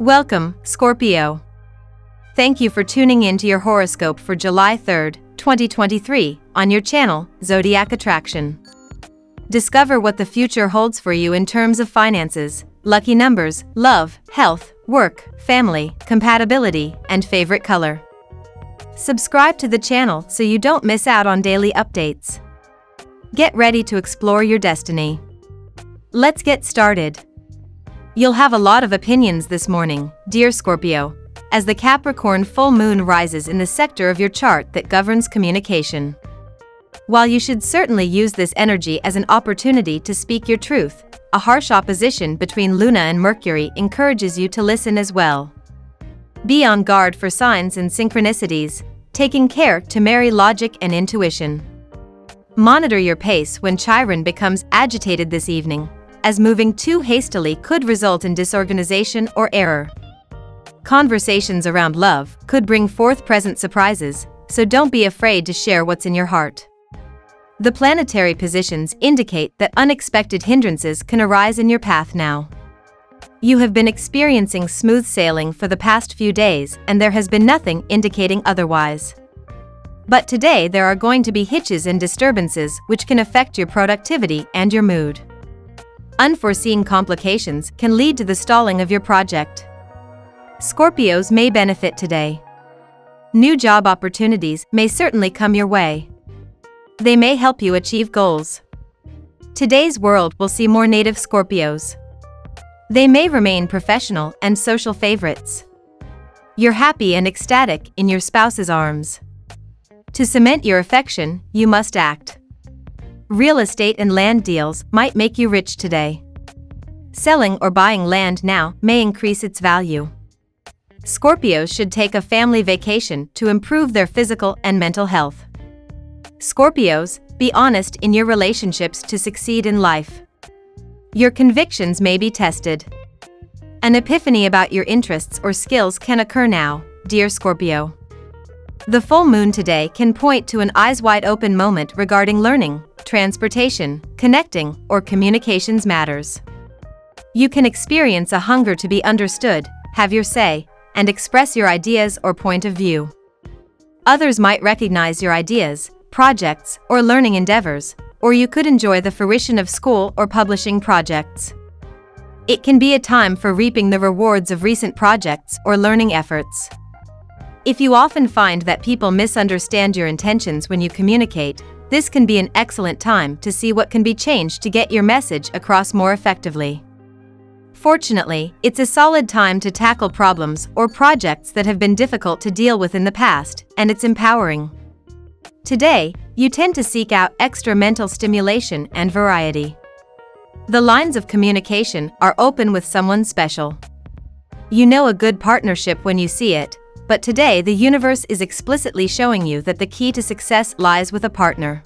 Welcome, Scorpio. Thank you for tuning in to your horoscope for July 3, 2023, on your channel, Zodiac Attraction. Discover what the future holds for you in terms of finances, lucky numbers, love, health, work, family, compatibility, and favorite color. Subscribe to the channel so you don't miss out on daily updates. Get ready to explore your destiny. Let's get started. You'll have a lot of opinions this morning, dear Scorpio, as the Capricorn full moon rises in the sector of your chart that governs communication. While you should certainly use this energy as an opportunity to speak your truth, a harsh opposition between Luna and Mercury encourages you to listen as well. Be on guard for signs and synchronicities, taking care to marry logic and intuition. Monitor your pace when Chiron becomes agitated this evening, as moving too hastily could result in disorganization or error. Conversations around love could bring forth present surprises, so don't be afraid to share what's in your heart. The planetary positions indicate that unexpected hindrances can arise in your path now. You have been experiencing smooth sailing for the past few days, and there has been nothing indicating otherwise. But today there are going to be hitches and disturbances which can affect your productivity and your mood. Unforeseen complications can lead to the stalling of your project. Scorpios may benefit today. New job opportunities may certainly come your way. They may help you achieve goals. Today's world will see more native Scorpios. They may remain professional and social favorites. You're happy and ecstatic in your spouse's arms. To cement your affection, you must act. Real estate and land deals might make you rich today. Selling or buying land now may increase its value. Scorpios should take a family vacation to improve their physical and mental health. Scorpios, be honest in your relationships to succeed in life. Your convictions may be tested. An epiphany about your interests or skills can occur now, dear Scorpio. The full moon today can point to an eyes-wide-open moment regarding learning, transportation, connecting, or communications matters. You can experience a hunger to be understood, have your say, and express your ideas or point of view. Others might recognize your ideas, projects, or learning endeavors, or you could enjoy the fruition of school or publishing projects. It can be a time for reaping the rewards of recent projects or learning efforts. If you often find that people misunderstand your intentions when you communicate, this can be an excellent time to see what can be changed to get your message across more effectively. Fortunately, it's a solid time to tackle problems or projects that have been difficult to deal with in the past, and it's empowering. Today, you tend to seek out extra mental stimulation and variety. The lines of communication are open with someone special. You know a good partnership when you see it, but today the universe is explicitly showing you that the key to success lies with a partner.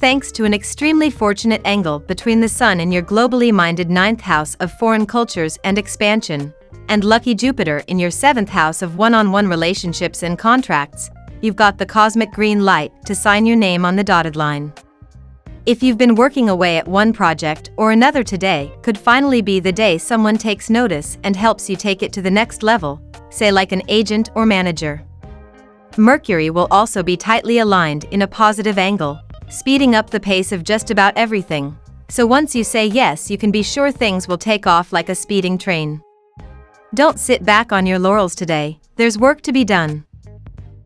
Thanks to an extremely fortunate angle between the Sun in your globally minded 9th house of foreign cultures and expansion, and lucky Jupiter in your 7th house of one-on-one relationships and contracts, you've got the cosmic green light to sign your name on the dotted line. If you've been working away at one project or another, today could finally be the day someone takes notice and helps you take it to the next level, say like an agent or manager. Mercury will also be tightly aligned in a positive angle, speeding up the pace of just about everything, so once you say yes, you can be sure things will take off like a speeding train. Don't sit back on your laurels today, there's work to be done.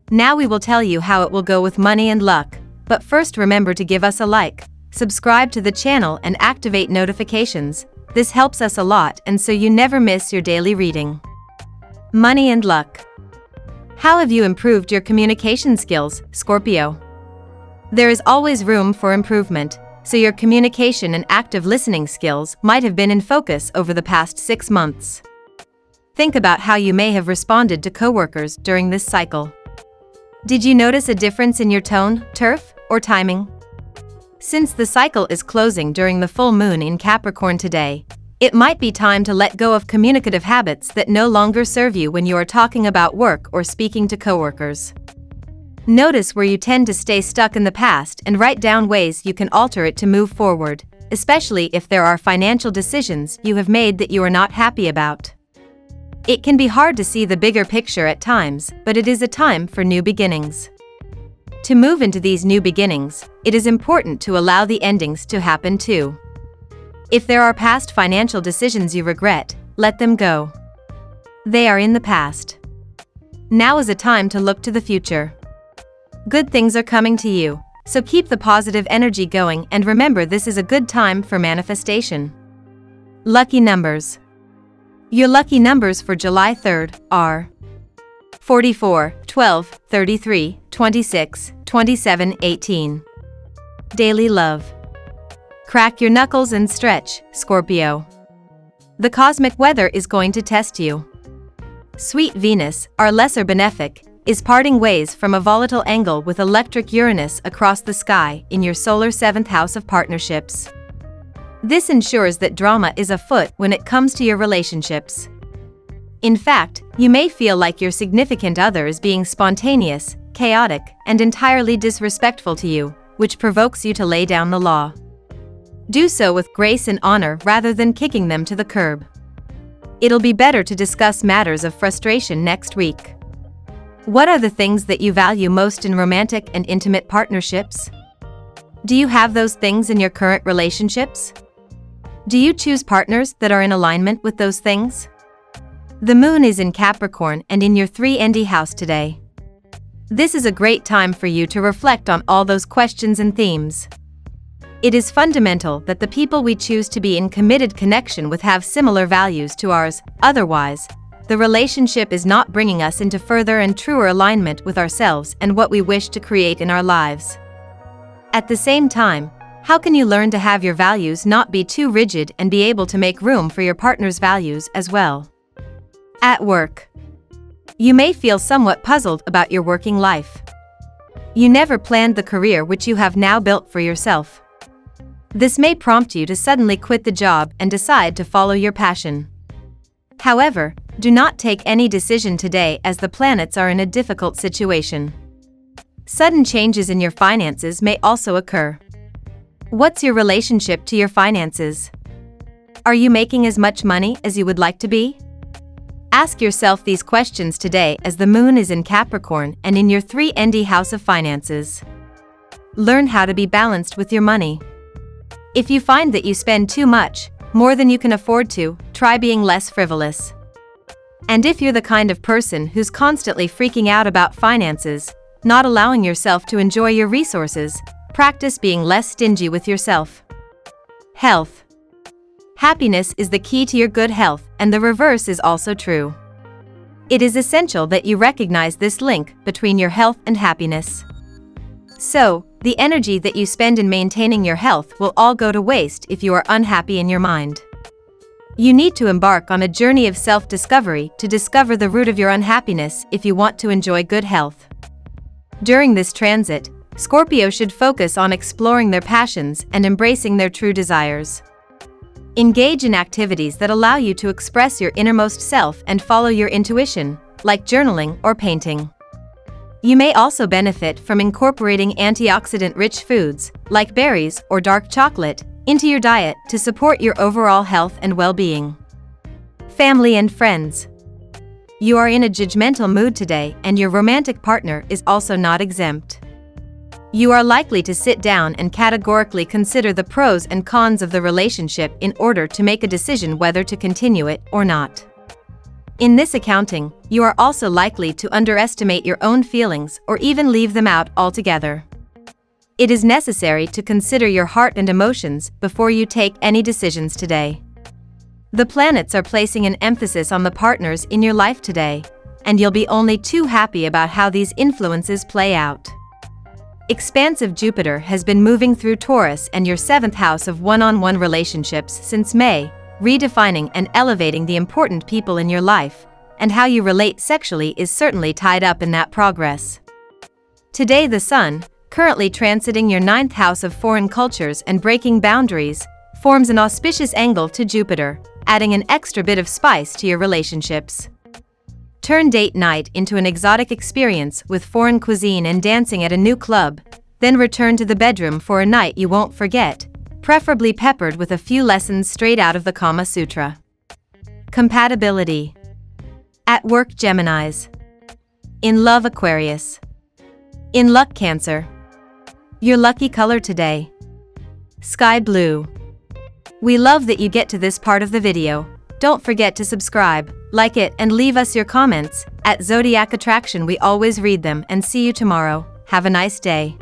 Now we will tell you how it will go with money and luck, but first remember to give us a like, subscribe to the channel and activate notifications, this helps us a lot and so you never miss your daily reading. Money and luck. How have you improved your communication skills, Scorpio? There is always room for improvement, so your communication and active listening skills might have been in focus over the past 6 months. Think about how you may have responded to coworkers during this cycle. Did you notice a difference in your tone, turf, or timing? Since the cycle is closing during the full moon in Capricorn today, it might be time to let go of communicative habits that no longer serve you when you are talking about work or speaking to coworkers. Notice where you tend to stay stuck in the past and write down ways you can alter it to move forward, especially if there are financial decisions you have made that you are not happy about. It can be hard to see the bigger picture at times, but it is a time for new beginnings. To move into these new beginnings, it is important to allow the endings to happen too. If there are past financial decisions you regret, let them go. They are in the past. Now is a time to look to the future. Good things are coming to you, so keep the positive energy going and remember this is a good time for manifestation. Lucky numbers. Your lucky numbers for July 3rd are 44, 12, 33, 26, 27, 18. Daily love. Crack your knuckles and stretch, Scorpio. The cosmic weather is going to test you. Sweet Venus, our lesser benefic, is parting ways from a volatile angle with electric Uranus across the sky in your solar 7th house of partnerships. This ensures that drama is afoot when it comes to your relationships. In fact, you may feel like your significant other is being spontaneous, chaotic, and entirely disrespectful to you, which provokes you to lay down the law. Do so with grace and honor rather than kicking them to the curb. It'll be better to discuss matters of frustration next week. What are the things that you value most in romantic and intimate partnerships? Do you have those things in your current relationships? Do you choose partners that are in alignment with those things? The moon is in Capricorn and in your 3nd house today. This is a great time for you to reflect on all those questions and themes. It is fundamental that the people we choose to be in committed connection with have similar values to ours, otherwise, the relationship is not bringing us into further and truer alignment with ourselves and what we wish to create in our lives. At the same time, how can you learn to have your values not be too rigid and be able to make room for your partner's values as well? At work. You may feel somewhat puzzled about your working life. You never planned the career which you have now built for yourself. This may prompt you to suddenly quit the job and decide to follow your passion. However, do not take any decision today as the planets are in a difficult situation. Sudden changes in your finances may also occur. What's your relationship to your finances? Are you making as much money as you would like to be? Ask yourself these questions today as the moon is in Capricorn and in your 3nd house of finances. Learn how to be balanced with your money. If you find that you spend too much, more than you can afford to, try being less frivolous. And if you're the kind of person who's constantly freaking out about finances, not allowing yourself to enjoy your resources, practice being less stingy with yourself. Health. Happiness is the key to your good health, and the reverse is also true. It is essential that you recognize this link between your health and happiness. So, the energy that you spend in maintaining your health will all go to waste if you are unhappy in your mind. You need to embark on a journey of self-discovery to discover the root of your unhappiness if you want to enjoy good health. During this transit, Scorpio should focus on exploring their passions and embracing their true desires. Engage in activities that allow you to express your innermost self and follow your intuition, like journaling or painting. You may also benefit from incorporating antioxidant-rich foods, like berries or dark chocolate, into your diet to support your overall health and well-being. Family and friends. You are in a judgmental mood today and your romantic partner is also not exempt. You are likely to sit down and categorically consider the pros and cons of the relationship in order to make a decision whether to continue it or not. In this accounting, you are also likely to underestimate your own feelings or even leave them out altogether. It is necessary to consider your heart and emotions before you take any decisions today. The planets are placing an emphasis on the partners in your life today, and you'll be only too happy about how these influences play out. Expansive Jupiter has been moving through Taurus and your 7th house of one-on-one relationships since May, redefining and elevating the important people in your life, and how you relate sexually is certainly tied up in that progress. Today the Sun, currently transiting your 9th house of foreign cultures and breaking boundaries, forms an auspicious angle to Jupiter, adding an extra bit of spice to your relationships. Turn date night into an exotic experience with foreign cuisine and dancing at a new club, then return to the bedroom for a night you won't forget, preferably peppered with a few lessons straight out of the Kama Sutra. Compatibility. At work, Geminis. In love, Aquarius. In luck, Cancer. Your lucky color today: sky blue. We love that you get to this part of the video. Don't forget to subscribe, like it, and leave us your comments. At Zodiac Attraction, we always read them, and see you tomorrow. Have a nice day.